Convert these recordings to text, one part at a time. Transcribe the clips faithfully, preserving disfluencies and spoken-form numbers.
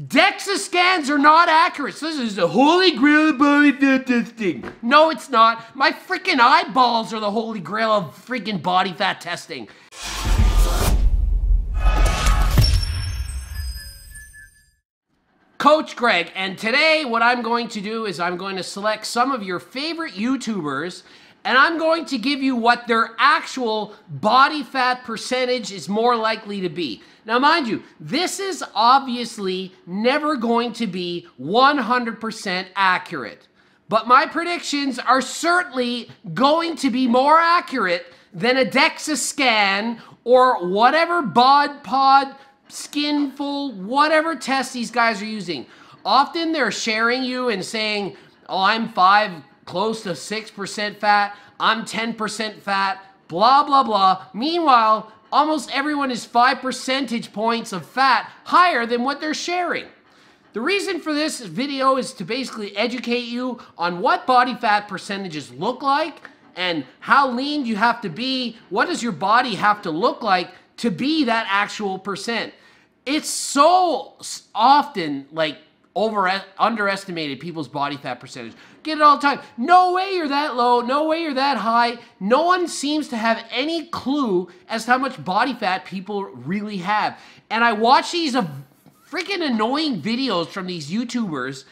DEXA scans are not accurate. So this is the holy grail of body fat testing. No, it's not. My freaking eyeballs are the holy grail of freaking body fat testing. Coach Greg, and today what I'm going to do is I'm going to select some of your favorite YouTubers, and I'm going to give you what their actual body fat percentage is more likely to be. Now, mind you, this is obviously never going to be one hundred percent accurate, but my predictions are certainly going to be more accurate than a DEXA scan or whatever bod pod, skinful, whatever test these guys are using. Often they're sharing you and saying, oh, I'm five close to six percent fat, I'm ten percent fat, blah, blah, blah. Meanwhile, almost everyone is five percentage points of fat higher than what they're sharing. The reason for this video is to basically educate you on what body fat percentages look like and how lean you have to be. What does your body have to look like to be that actual percent? It's so often like over underestimated people's body fat percentage. Get it all the time. No way you're that low. No way you're that high. No one seems to have any clue as to how much body fat people really have. And I watch these uh, freaking annoying videos from these YouTubers,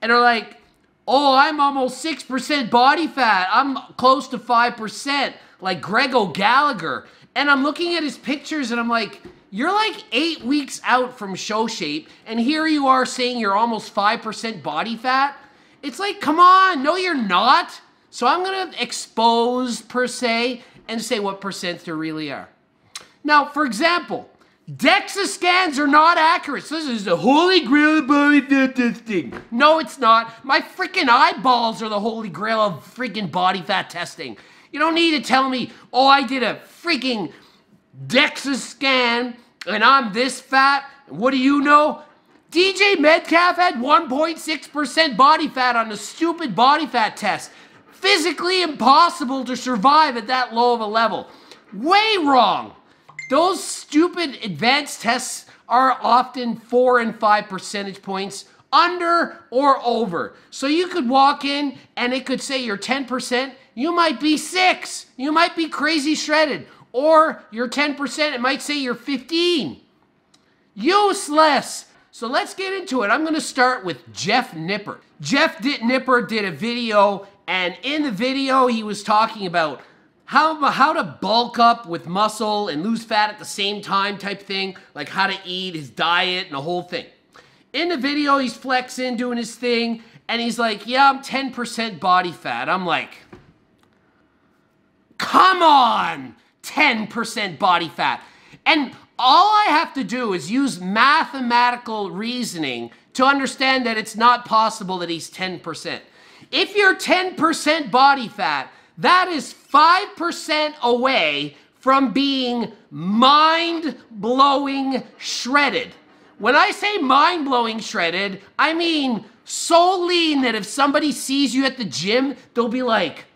and they're like, oh, I'm almost six percent body fat. I'm close to five percent, like Greg O'Gallagher. And I'm looking at his pictures and I'm like, you're like eight weeks out from show shape, and here you are saying you're almost five percent body fat? It's like, come on, no you're not. So I'm gonna expose per se and say what percents there really are. Now, for example, DEXA scans are not accurate. So this is the holy grail of body fat testing. No, it's not. My freaking eyeballs are the holy grail of freaking body fat testing. You don't need to tell me, oh, I did a freaking DEXA scan and I'm this fat. What do you know? D J Medcalf had one point six percent body fat on the stupid body fat test. Physically impossible to survive at that low of a level. Way wrong. Those stupid advanced tests are often four and five percentage points under or over. So you could walk in and it could say you're ten percent, you might be six, you might be crazy shredded. Or you're ten percent, it might say you're fifteen. Useless. So let's get into it. I'm gonna start with Jeff Nippard. Jeff Nippard did a video, and in the video he was talking about how, how to bulk up with muscle and lose fat at the same time type thing, like how to eat, his diet, and the whole thing. In the video he's flexing, doing his thing, and he's like, yeah, I'm ten percent body fat. I'm like, come on. ten percent body fat. And all I have to do is use mathematical reasoning to understand that it's not possible that he's ten percent. If you're ten percent body fat, that is five percent away from being mind-blowing shredded. When I say mind-blowing shredded, I mean so lean that if somebody sees you at the gym, they'll be like,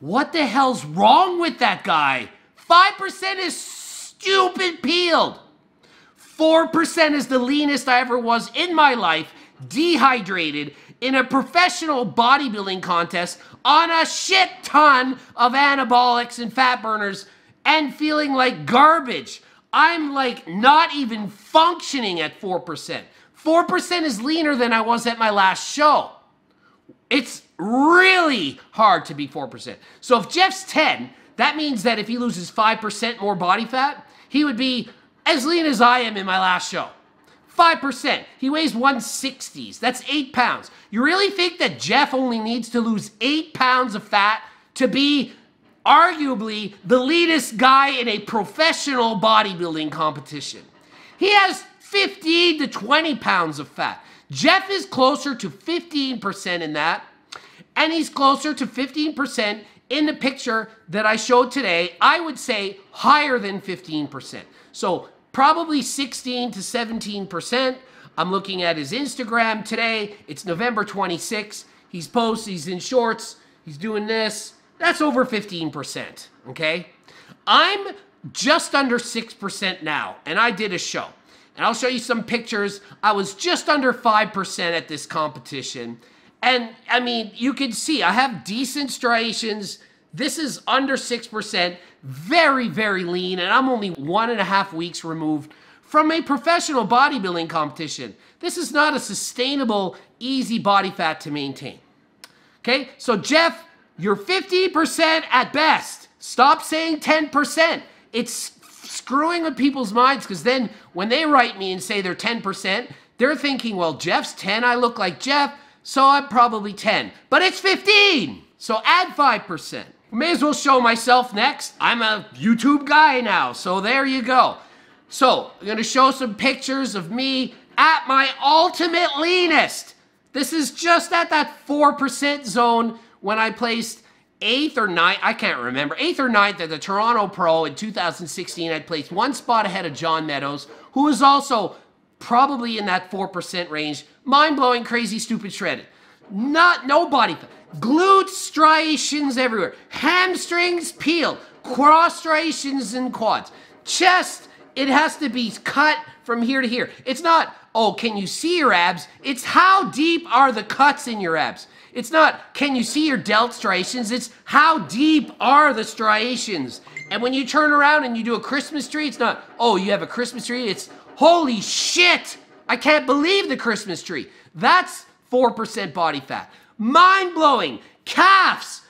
what the hell's wrong with that guy? five percent is stupid peeled. four percent is the leanest I ever was in my life, dehydrated in a professional bodybuilding contest on a shit ton of anabolics and fat burners and feeling like garbage. I'm like not even functioning at four percent. four percent is leaner than I was at my last show. It's really hard to be four percent. So if Jeff's ten, that means that if he loses five percent more body fat, he would be as lean as I am in my last show. five percent. He weighs one sixties. That's eight pounds. You really think that Jeff only needs to lose eight pounds of fat to be arguably the leanest guy in a professional bodybuilding competition? He has fifteen to twenty pounds of fat. Jeff is closer to fifteen percent in that, and he's closer to fifteen percent in the picture that I showed today. I would say higher than fifteen percent. So probably sixteen to seventeen percent. I'm looking at his Instagram today. It's November twenty-sixth. He's posting, he's in shorts, he's doing this. That's over fifteen percent, okay? I'm just under six percent now, and I did a show. and I'll show you some pictures. I was just under five percent at this competition. And I mean, you can see I have decent striations. This is under six percent, very, very lean, and I'm only one and a half weeks removed from a professional bodybuilding competition. This is not a sustainable, easy body fat to maintain. Okay, so Jeff, you're fifteen percent at best. Stop saying ten percent. It's screwing with people's minds, because then when they write me and say they're ten percent, they're thinking, well, Jeff's ten, I look like Jeff, so I'm probably ten. But it's fifteen, so add five percent. May as well show myself next. I'm a YouTube guy now, so there you go. So I'm gonna show some pictures of me at my ultimate leanest. This is just at that four percent zone when I placed eighth or ninth, I can't remember, eighth or ninth at the Toronto Pro in two thousand sixteen. I placed one spot ahead of John Meadows, who was also probably in that four percent range. Mind-blowing, crazy, stupid, shredded. Not, no body fat. Glute striations everywhere. Hamstrings peeled. Cross striations and quads. Chest, it has to be cut from here to here. It's not, oh, can you see your abs? It's how deep are the cuts in your abs? It's not, can you see your delt striations? It's how deep are the striations? And when you turn around and you do a Christmas tree, it's not, oh, you have a Christmas tree? It's, holy shit, I can't believe the Christmas tree. That's four percent body fat. Mind-blowing. Calves,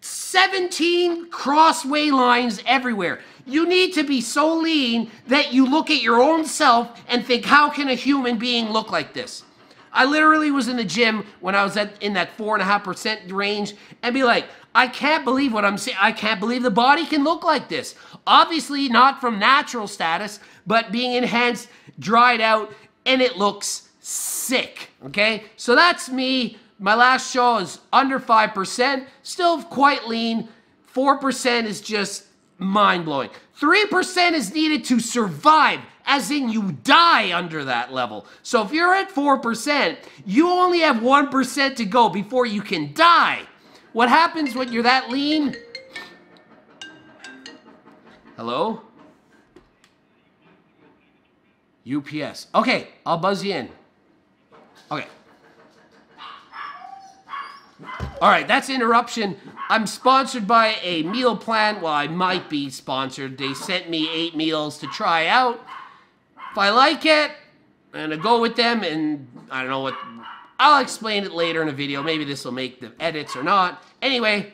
seventeen crossway lines everywhere. You need to be so lean that you look at your own self and think, how can a human being look like this? I literally was in the gym when I was at, in that four and a half percent range, and be like, I can't believe what I'm saying. I can't believe the body can look like this. Obviously not from natural status, but being enhanced, dried out, and it looks sick, okay? So that's me. My last show is under five percent, still quite lean. four percent is just mind-blowing. three percent is needed to survive, as in you die under that level. So if you're at four percent, you only have one percent to go before you can die. What happens when you're that lean? Hello? U P S. Okay, I'll buzz you in. Okay. All right, that's interruption. I'm sponsored by a meal plan. Well, I might be sponsored. They sent me eight meals to try out. If I like it, I'm gonna go with them, and I don't know what, I'll explain it later in a video. Maybe this will make the edits or not. Anyway,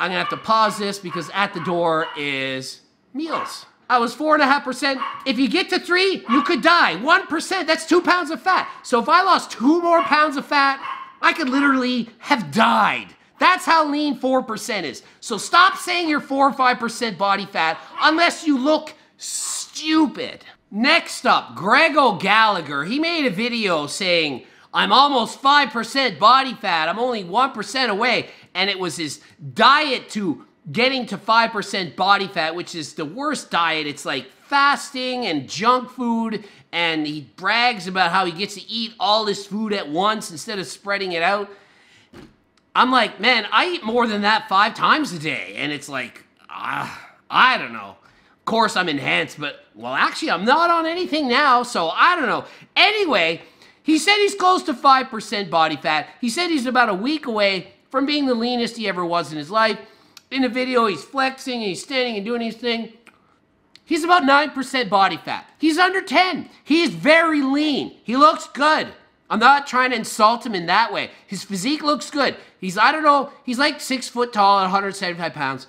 I'm gonna have to pause this because at the door is meals. I was four and a half percent. If you get to three, you could die. One percent, that's two pounds of fat. So if I lost two more pounds of fat, I could literally have died. That's how lean four percent is. So stop saying you're four or five percent body fat unless you look stupid. Next up, Greg O'Gallagher. He made a video saying, I'm almost five percent body fat. I'm only one percent away. And it was his diet to getting to five percent body fat, which is the worst diet. It's like fasting and junk food, and he brags about how he gets to eat all this food at once instead of spreading it out. I'm like, man, I eat more than that five times a day, and it's like, uh, I don't know. Of course, I'm enhanced, but, well, actually, I'm not on anything now, so I don't know. Anyway, he said he's close to five percent body fat. He said he's about a week away from being the leanest he ever was in his life. In the video, he's flexing, and he's standing and doing his thing. He's about nine percent body fat. He's under ten. He's very lean. He looks good. I'm not trying to insult him in that way. His physique looks good. He's, I don't know, he's like six foot tall at one hundred seventy-five pounds,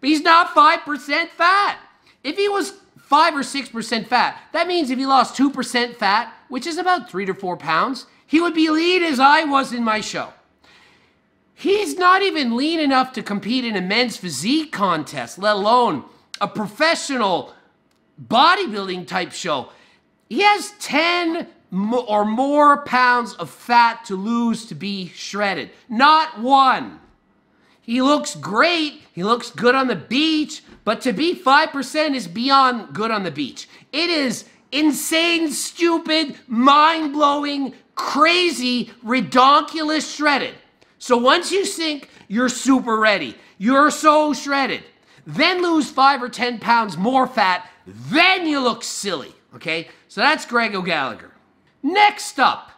but he's not five percent fat. If he was five or six percent fat, that means if he lost two percent fat, which is about three to four pounds, he would be lean as I was in my show. He's not even lean enough to compete in a men's physique contest, let alone a professional bodybuilding type show. He has ten or more pounds of fat to lose to be shredded. Not one. He looks great. He looks good on the beach, but to be five percent is beyond good on the beach. It is insane, stupid, mind-blowing, crazy, redonkulous shredded. So once you think you're super ready, you're so shredded, then lose five or ten pounds more fat, then you look silly, okay? So that's Greg O'Gallagher. Next up,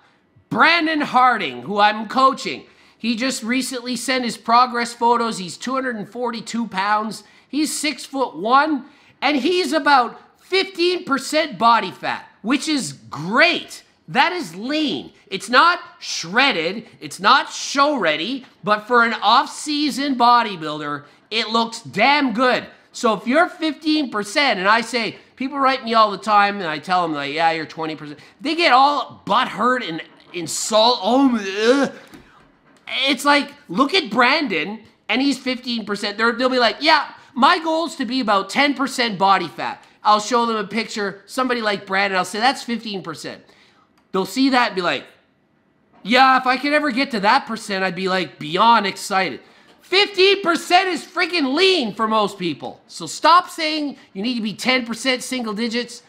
Brandon Harding, who I'm coaching. He just recently sent his progress photos. He's two hundred forty-two pounds. He's six foot one, and he's about fifteen percent body fat, which is great. That is lean. It's not shredded. It's not show ready, but for an off-season bodybuilder, it looks damn good. So if you're fifteen percent, and I say, people write me all the time, and I tell them, like, yeah, you're twenty percent. They get all butthurt and insult. Oh, ugh. It's like, look at Brandon, and he's fifteen percent. They're, they'll be like, yeah, my goal is to be about ten percent body fat. I'll show them a picture, somebody like Brandon, I'll say, that's fifteen percent. They'll see that and be like, yeah, if I could ever get to that percent, I'd be like beyond excited. fifteen percent is freaking lean for most people. So stop saying you need to be ten percent single digits.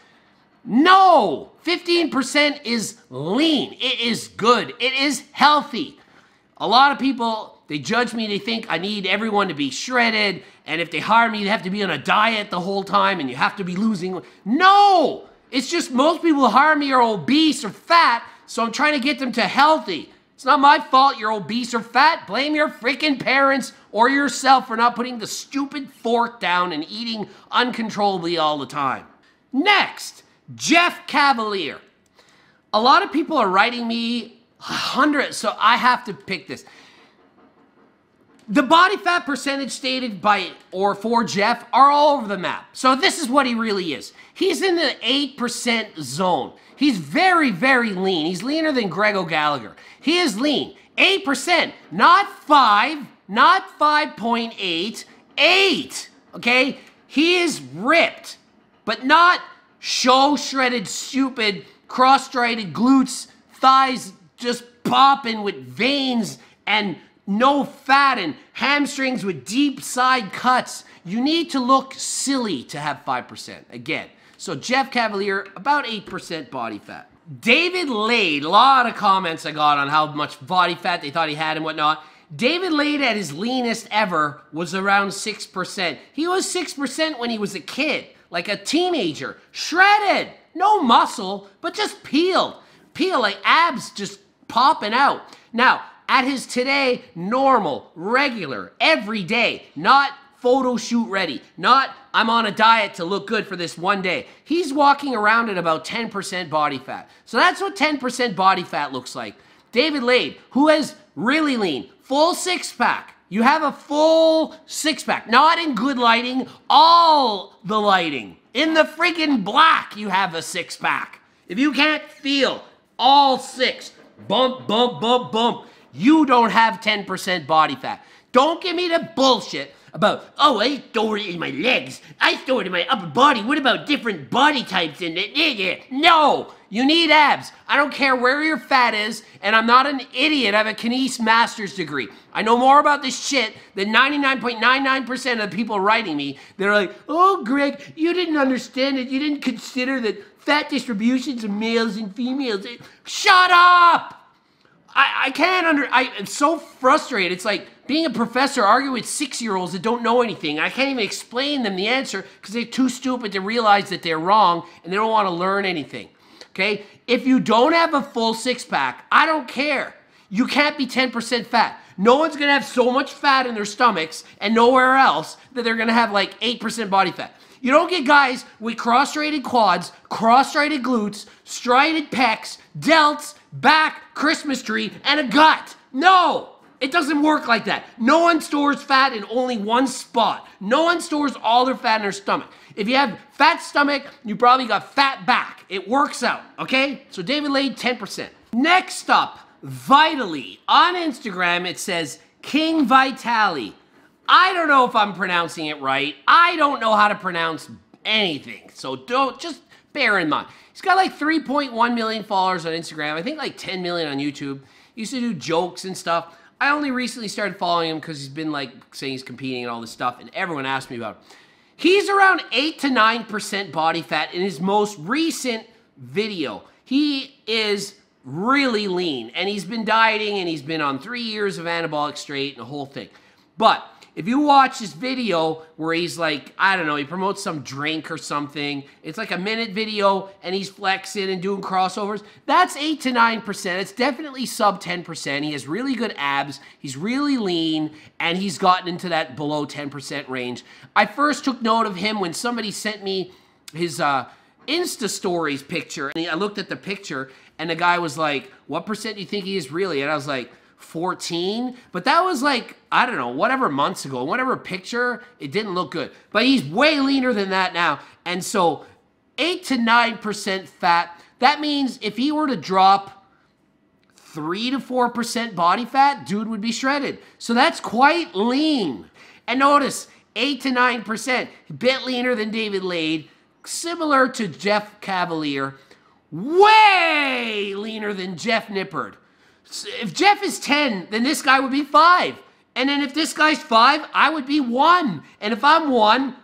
No, fifteen percent is lean. It is good. It is healthy. A lot of people, they judge me. They think I need everyone to be shredded. And if they hire me, they have to be on a diet the whole time and you have to be losing. No, it's just most people who hire me are obese or fat. So I'm trying to get them to healthy. It's not my fault you're obese or fat. Blame your freaking parents or yourself for not putting the stupid fork down and eating uncontrollably all the time. Next, Jeff Cavaliere. A lot of people are writing me hundreds, so I have to pick this. The body fat percentage stated by or for Jeff are all over the map. So this is what he really is. He's in the eight percent zone. He's very, very lean. He's leaner than Greg O'Gallagher. He is lean. eight percent, not five, not five point eight, eight, okay? He is ripped, but not show shredded, stupid, cross-striated glutes, thighs just popping with veins and no fat and hamstrings with deep side cuts. You need to look silly to have five percent, again. So Jeff Cavaliere, about eight percent body fat. David Laid, a lot of comments I got on how much body fat they thought he had and whatnot. David Laid at his leanest ever was around six percent. He was six percent when he was a kid, like a teenager, shredded, no muscle, but just peeled. Peeled, like abs just popping out. Now, at his today, normal, regular, every day, not photo shoot ready, not I'm on a diet to look good for this one day. He's walking around at about ten percent body fat. So that's what ten percent body fat looks like. David Laid, who has really lean, full six pack. You have a full six pack, not in good lighting, all the lighting. In the freaking black, you have a six pack. If you can't feel all six, bump, bump, bump, bump, you don't have ten percent body fat. Don't give me the bullshit about, oh, I store it in my legs. I store it in my upper body. What about different body types in it? No, you need abs. I don't care where your fat is, and I'm not an idiot. I have a Kines master's degree. I know more about this shit than ninety-nine point nine nine percent of the people writing me. They're like, oh, Greg, you didn't understand it. You didn't consider that fat distributions of males and females. Shut up! I, I can't under, I, I'm so frustrated. It's like being a professor arguing with six-year-olds that don't know anything. I can't even explain them the answer because they're too stupid to realize that they're wrong and they don't want to learn anything, okay? If you don't have a full six-pack, I don't care. You can't be ten percent fat. No one's going to have so much fat in their stomachs and nowhere else that they're going to have like eight percent body fat. You don't get guys with cross-striated quads, cross-striated glutes, striated pecs, delts, back, Christmas tree, and a gut. No, it doesn't work like that. No one stores fat in only one spot. No one stores all their fat in their stomach. If you have fat stomach, you probably got fat back. It works out, okay? So David Laid, ten percent. Next up, Vitaly. On Instagram, it says King Vitaly. I don't know if I'm pronouncing it right. I don't know how to pronounce anything. So don't, just bear in mind. He's got like three point one million followers on Instagram. I think like ten million on YouTube. He used to do jokes and stuff. I only recently started following him because he's been like saying he's competing and all this stuff and everyone asked me about him. He's around eight to nine percent body fat in his most recent video. He is really lean and he's been dieting and he's been on three years of anabolic straight and the whole thing. But If you watch this video where he's like, I don't know, he promotes some drink or something, it's like a minute video and he's flexing and doing crossovers, that's eight to nine percent. It's definitely sub ten percent. He has really good abs, he's really lean, and he's gotten into that below ten percent range. I first took note of him when somebody sent me his uh, Insta Stories picture, and I looked at the picture, and the guy was like, what percent do you think he is really? And I was like, fourteen, but that was like, I don't know, whatever months ago, whatever picture, it didn't look good. But he's way leaner than that now. And so eight to nine percent fat, that means if he were to drop three to four percent body fat, dude would be shredded. So that's quite lean. And notice, eight to nine percent, a bit leaner than David Laid, similar to Jeff Cavaliere, way leaner than Jeff Nippard. If Jeff is ten, then this guy would be five. And then if this guy's five, I would be one. And if I'm one,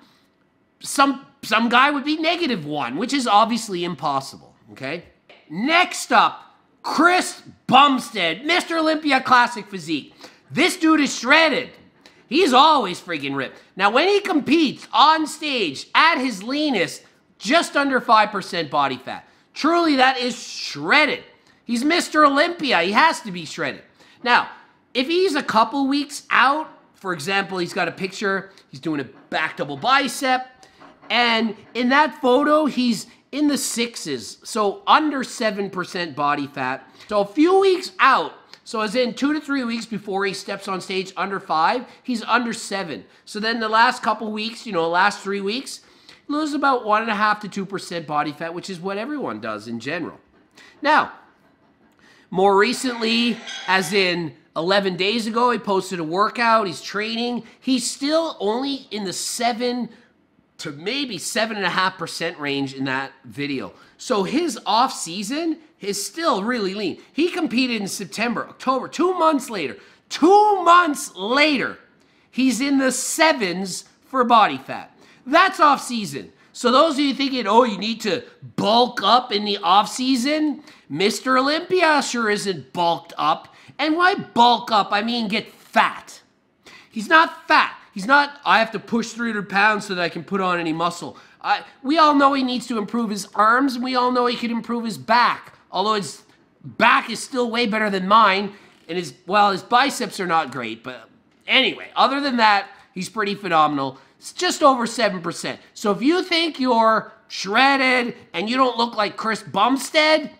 some, some guy would be negative one, which is obviously impossible, okay? Next up, Chris Bumstead, Mister Olympia Classic Physique. This dude is shredded. He's always freaking ripped. Now, when he competes on stage at his leanest, just under five percent body fat. Truly, that is shredded. He's Mister Olympia. He has to be shredded. Now, if he's a couple weeks out, for example, he's got a picture, he's doing a back double bicep, and in that photo, he's in the sixes, so under seven percent body fat. So a few weeks out, so as in two to three weeks before he steps on stage under five, he's under seven. So then the last couple weeks, you know, last three weeks, loses about one and a half to two percent body fat, which is what everyone does in general. Now, more recently, as in eleven days ago, he posted a workout, he's training. He's still only in the seven to maybe seven and a half percent range in that video. So his off season is still really lean. He competed in September, October, two months later. Two months later, he's in the sevens for body fat. That's off season. So those of you thinking, oh, you need to bulk up in the off-season, Mister Olympia sure isn't bulked up. And why bulk up? I mean get fat. He's not fat. He's not, I have to push three hundred pounds so that I can put on any muscle. I, we all know he needs to improve his arms, and we all know he could improve his back. Although his back is still way better than mine, and his, well, his biceps are not great. But anyway, other than that, he's pretty phenomenal. It's just over seven percent. So if you think you're shredded and you don't look like Chris Bumstead,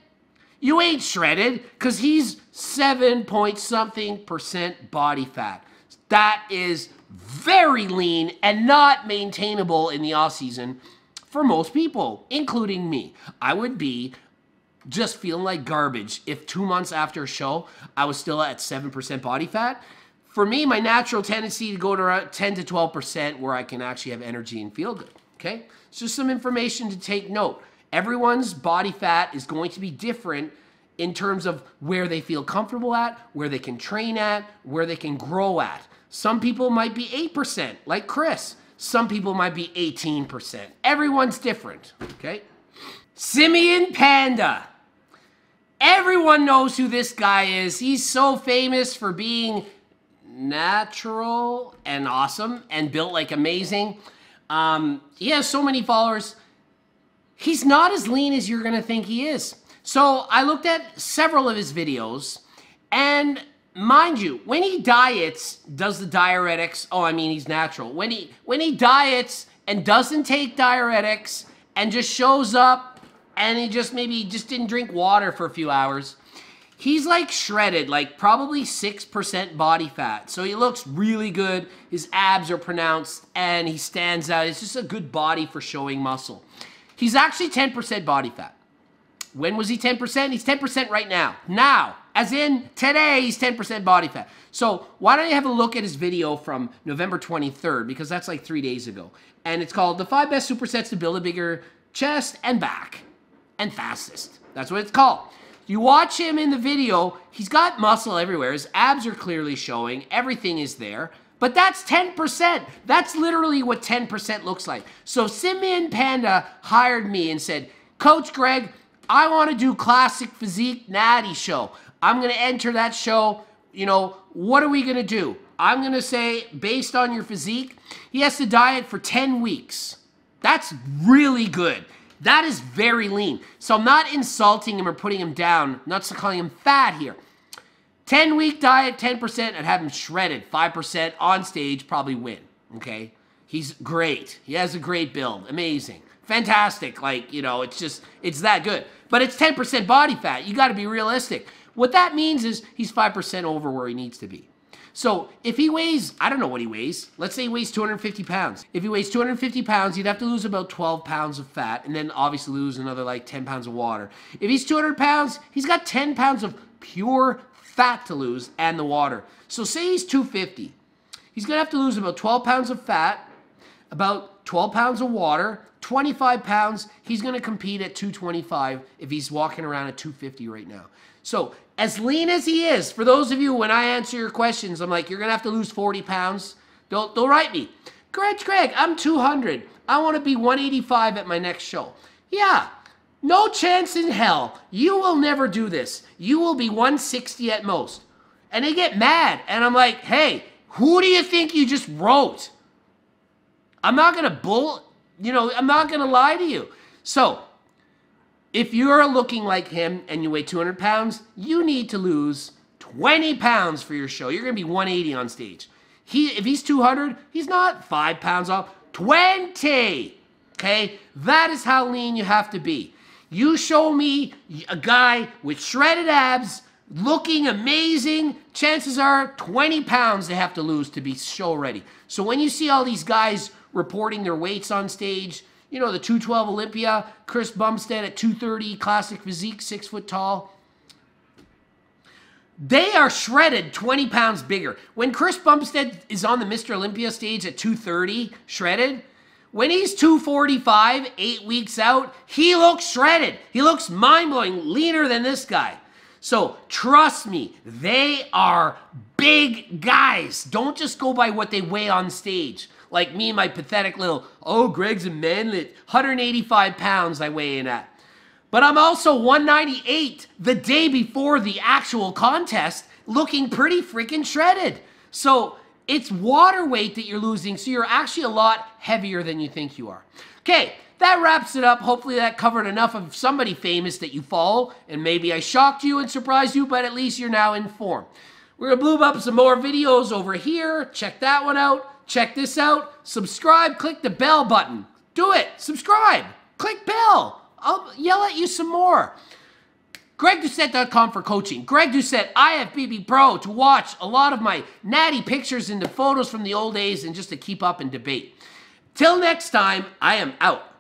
you ain't shredded, because he's seven point something percent body fat. That is very lean and not maintainable in the off season for most people, including me. I would be just feeling like garbage if two months after a show, I was still at seven percent body fat. For me, my natural tendency to go to around ten to twelve percent where I can actually have energy and feel good, okay? It's just some information to take note. Everyone's body fat is going to be different in terms of where they feel comfortable at, where they can train at, where they can grow at. Some people might be eight percent, like Chris. Some people might be eighteen percent. Everyone's different, okay? Simeon Panda. Everyone knows who this guy is. He's so famous for being natural and awesome and built like amazing. Um, he has so many followers. He's not as lean as you're gonna think he is. So I looked at several of his videos, and mind you, when he diets, does the diuretics, oh, I mean, he's natural. When he, when he diets and doesn't take diuretics and just shows up and he just maybe just didn't drink water for a few hours, he's like shredded, like probably six percent body fat. So he looks really good. His abs are pronounced and he stands out. It's just a good body for showing muscle. He's actually ten percent body fat. When was he ten percent? He's ten percent right now. Now, as in today, he's ten percent body fat. So why don't you have a look at his video from November twenty-third, because that's like three days ago. And it's called The Five Best Supersets to Build a Bigger Chest and Back and Fastest. That's what it's called. You watch him in the video, he's got muscle everywhere. His abs are clearly showing. Everything is there. But that's ten percent. That's literally what ten percent looks like. So Simeon Panda hired me and said, Coach Greg, I want to do Classic Physique Natty Show. I'm going to enter that show. You know, what are we going to do? I'm going to say, based on your physique, he has to diet for ten weeks. That's really good. That is very lean. So I'm not insulting him or putting him down. I'm not calling him fat here. ten-week diet, ten percent, I'd have him shredded. five percent on stage, probably win, okay? He's great. He has a great build. Amazing. Fantastic. Like, you know, it's just, it's that good. But it's ten percent body fat. You got to be realistic. What that means is he's five percent over where he needs to be. So if he weighs, I don't know what he weighs. Let's say he weighs two hundred fifty pounds. If he weighs two hundred fifty pounds, he'd have to lose about twelve pounds of fat and then obviously lose another like ten pounds of water. If he's two hundred pounds, he's got ten pounds of pure fat to lose and the water. So say he's two fifty. He's going to have to lose about twelve pounds of fat, about twelve pounds of water, twenty-five pounds. He's going to compete at two twenty-five if he's walking around at two fifty right now. So as lean as he is, for those of you, when I answer your questions, I'm like, you're going to have to lose forty pounds. Don't, don't write me. Greg, Greg, I'm two hundred. I want to be one eighty-five at my next show. Yeah, no chance in hell. You will never do this. You will be one sixty at most. And they get mad. And I'm like, hey, who do you think you just wrote? I'm not going to bull, you know, I'm not going to lie to you. So if you're looking like him and you weigh two hundred pounds, you need to lose twenty pounds for your show. You're going to be one eighty on stage. He, if he's two hundred, he's not five pounds off, twenty, okay? That is how lean you have to be. You show me a guy with shredded abs, looking amazing, chances are twenty pounds they have to lose to be show ready. So when you see all these guys reporting their weights on stage, you know, the two twelve Olympia, Chris Bumstead at two thirty, classic physique, six foot tall. They are shredded twenty pounds bigger. When Chris Bumstead is on the Mister Olympia stage at two thirty, shredded, when he's two forty-five, eight weeks out, he looks shredded. He looks mind-blowing, leaner than this guy. So trust me, they are big guys. Don't just go by what they weigh on stage. Like me and my pathetic little, oh, Greg's a manlet, one eighty-five pounds I weigh in at. But I'm also one ninety-eight the day before the actual contest, looking pretty freaking shredded. So it's water weight that you're losing, so you're actually a lot heavier than you think you are. Okay, that wraps it up. Hopefully that covered enough of somebody famous that you follow, and maybe I shocked you and surprised you, but at least you're now informed. We're gonna bloom up some more videos over here. Check that one out. Check this out. Subscribe. Click the bell button. Do it. Subscribe. Click bell. I'll yell at you some more. Greg Doucette dot com for coaching. Greg Doucette, I F B B Pro, to watch a lot of my natty pictures and the photos from the old days and just to keep up and debate. Till next time, I am out.